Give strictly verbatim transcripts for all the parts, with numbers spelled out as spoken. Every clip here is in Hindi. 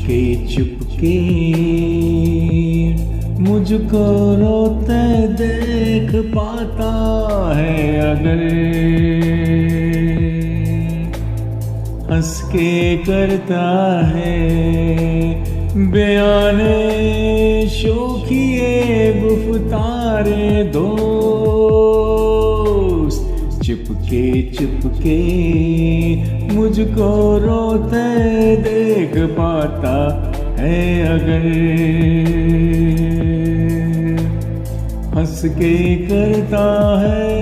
चुपके चुपके मुझको रोते देख पाता है अगर, हंस के करता है बयाने शोखिए गुफ्तारे दोस्त। चिपके चिपके मुझको रोते देख पाता है अगर, हंस के करता है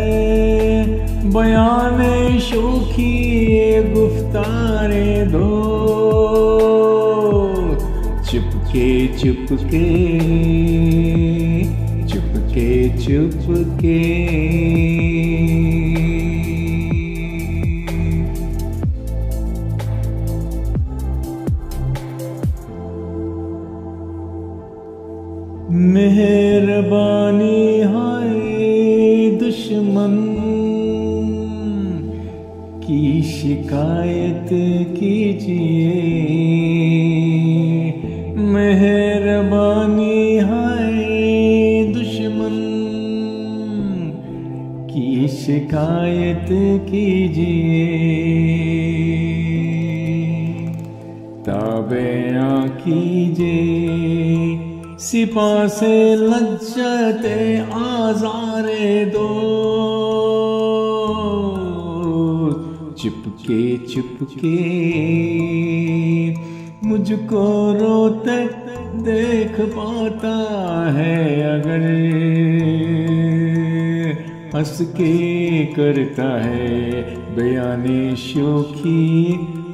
बयाने शोखिए गुफ्तारे दोस्त। चिपके चिपके चिपके चिपके। मेहरबानी हाय दुश्मन की शिकायत कीजिए, मेहरबानी हाय दुश्मन की शिकायत कीजिए, ताबेया कीजिए सिपा से लज्जते आजारे दो। चिपके चिपके मुझको रोते देख पाता है अगर, हंस के करता है बयाने शोखी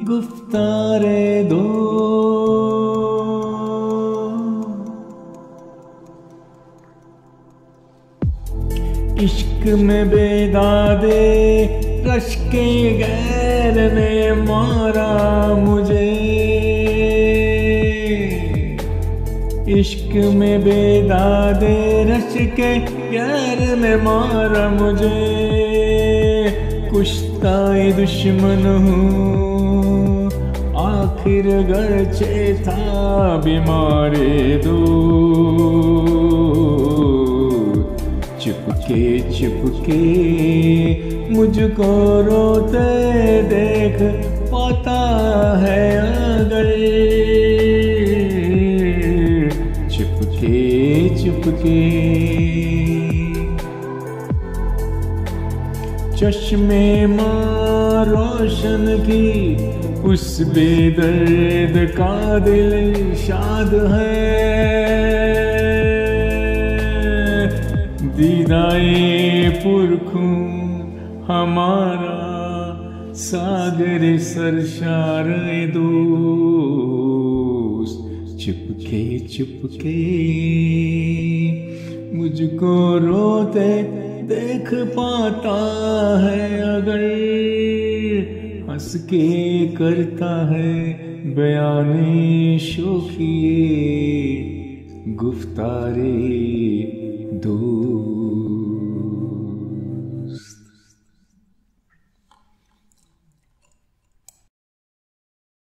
गुफ्तारे दो। इश्क में बेदादे रश के गैर ने मारा मुझे, इश्क में बेदादे रश के गैर ने मारा मुझे, कुश्ताए दुश्मन हूँ आखिर गरचे था बीमारे दो। चिपके चिपके मुझको रोते देख पाता है अगर, चिपके चिपके। चश्मे माँ रोशन की उस बेदर्द का दिल शाद है, दीदाए पुरखों हमारा सागर सरशार दोस्त। चिपके चिपके मुझको रोते देख पाता है अगर, हंस के करता है बयाने शोखिए गुफ्तारे